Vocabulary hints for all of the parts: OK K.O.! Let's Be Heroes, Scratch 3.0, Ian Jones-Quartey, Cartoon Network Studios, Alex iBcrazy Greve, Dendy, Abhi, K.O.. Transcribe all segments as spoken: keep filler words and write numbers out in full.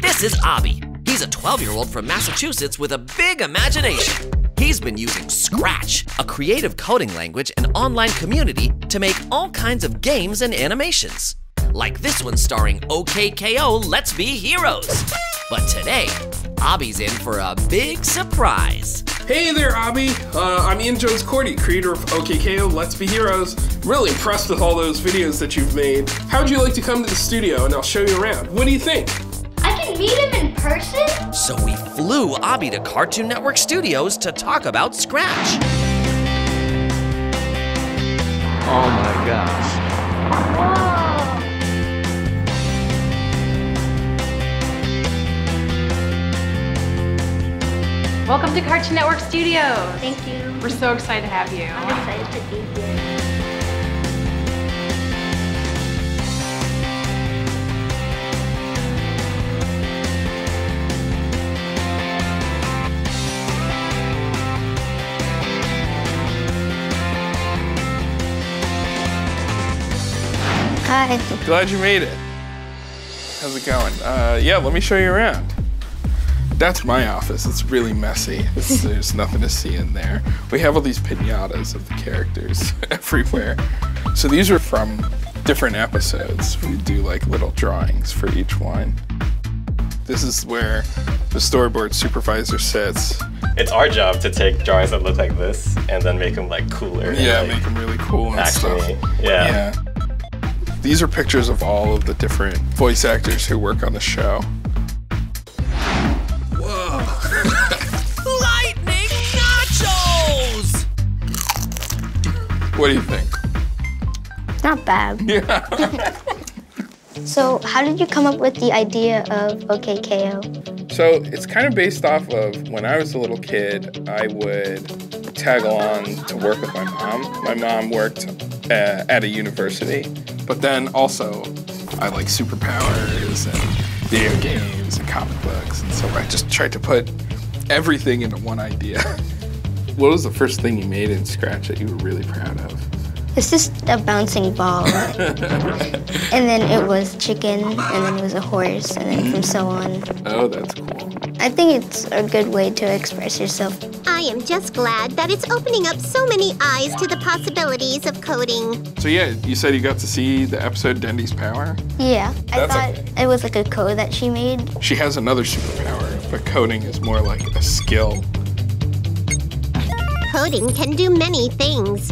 This is Abhi. He's a twelve-year-old from Massachusetts with a big imagination. He's been using Scratch, a creative coding language and online community, to make all kinds of games and animations. Like this one starring OK K O! Let's Be Heroes. But today, Abhi's in for a big surprise. Hey there, Abhi. Uh, I'm Ian Jones-Quartey, creator of OK K O! Let's Be Heroes. Really impressed with all those videos that you've made. How'd you like to come to the studio and I'll show you around? What do you think? I can meet him in person? So we flew Abhi to Cartoon Network Studios to talk about Scratch. Oh my gosh. Welcome to Cartoon Network Studios. Thank you. We're so excited to have you. I'm excited to be here. Hi. Glad you made it. How's it going? Uh, yeah, let me show you around. That's my office. It's really messy. It's, there's nothing to see in there. We have all these piñatas of the characters everywhere. So these are from different episodes. We do like little drawings for each one. This is where the storyboard supervisor sits. It's our job to take drawings that look like this and then make them like cooler. Yeah, and, like, make them really cool and actually, stuff. Yeah. yeah. These are pictures of all of the different voice actors who work on the show. Lightning nachos! What do you think? Not bad. Yeah. So how did you come up with the idea of OK K O? So it's kind of based off of when I was a little kid, I would tag along to work with my mom. My mom worked uh, at a university, but then also I like superpowers and video games and comic books, and so I just tried to put everything into one idea. What was the first thing you made in Scratch that you were really proud of? It's just a bouncing ball. And then it was chicken, and then it was a horse, and then from so on. Oh, that's cool. I think it's a good way to express yourself. I am just glad that it's opening up so many eyes to the possibilities of coding. So yeah, you said you got to see the episode Dendy's Power? Yeah, That's I thought a, it was like a code that she made. She has another superpower, but coding is more like a skill. Coding can do many things.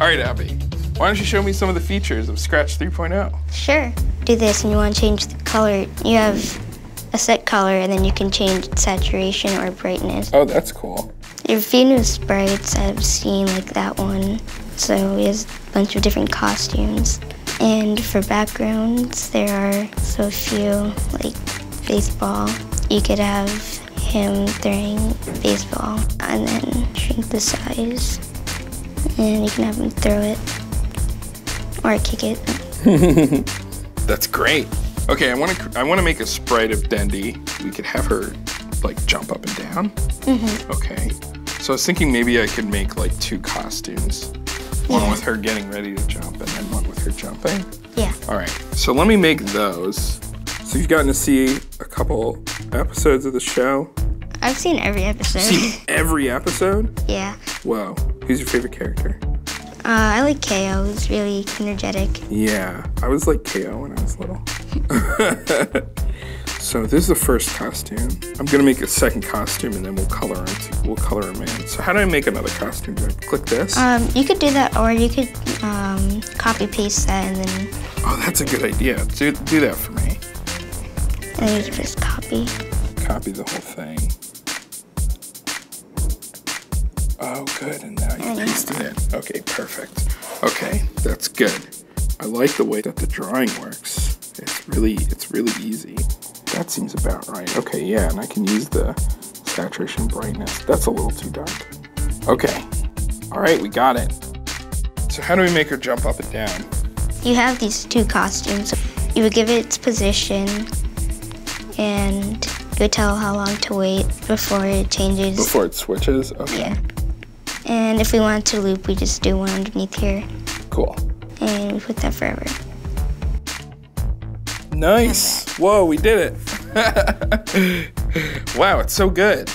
All right, Abhi, why don't you show me some of the features of Scratch three point oh? Sure. Do this and you want to change the color. You have a set color and then you can change saturation or brightness. Oh, that's cool. Your Venus sprites, I've seen like that one. So he has a bunch of different costumes. And for backgrounds, there are so few, like baseball. You could have him throwing baseball and then shrink the size. And you can have him throw it or kick it. That's great. Okay, I want to I want to make a sprite of Dendy. We could have her like jump up and down. Mm-hmm. Okay. So I was thinking maybe I could make like two costumes. Yeah. One with her getting ready to jump and then one with her jumping. Yeah. All right, so let me make those. So you've gotten to see a couple episodes of the show? I've seen every episode. Seen every episode? Yeah. Wow, who's your favorite character? Uh, I like K O. He's really energetic. Yeah, I was like K O when I was little. So this is the first costume. I'm gonna make a second costume and then we'll color him. We'll color him in. So how do I make another costume? Do I click this? Um, you could do that, or you could um, copy paste that and then. Oh, that's a good idea. Do do that for me. And you can just copy. Copy the whole thing. Oh, good. And now you pasted it. Okay, perfect. Okay, that's good. I like the way that the drawing works. It's really, it's really easy. That seems about right. Okay, yeah, and I can use the saturation brightness. That's a little too dark. Okay. All right, we got it. So how do we make her jump up and down? You have these two costumes. You would give it its position, and you would tell how long to wait before it changes. Before it switches? Okay. Yeah. And if we want to loop, we just do one underneath here. Cool. And we put that forever. Nice. Whoa, we did it. Wow, it's so good.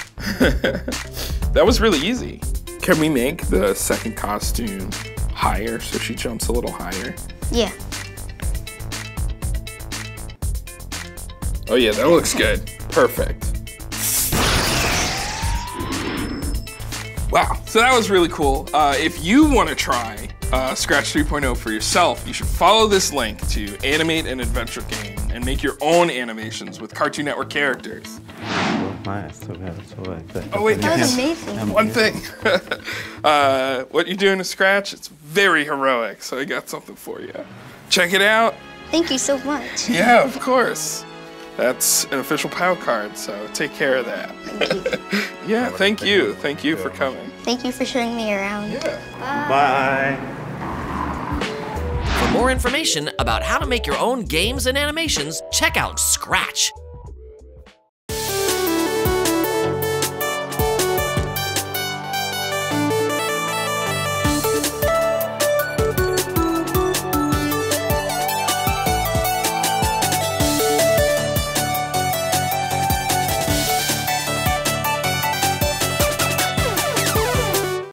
That was really easy. Can we make the second costume higher so she jumps a little higher? Yeah. Oh yeah, that looks good. Perfect. Wow, so that was really cool. Uh, if you want to try uh, Scratch three point oh for yourself, you should follow this link to animate an adventure game and make your own animations with Cartoon Network characters. Oh wait, that was amazing. One thing. uh, what you do in a Scratch, it's very heroic, so I got something for you. Check it out. Thank you so much. Yeah, of course. That's an official POW card, so take care of that. Thank you. Yeah, thank you. Thank you for coming. Thank you for showing me around. Yeah. Bye. Bye. For more information about how to make your own games and animations, check out Scratch.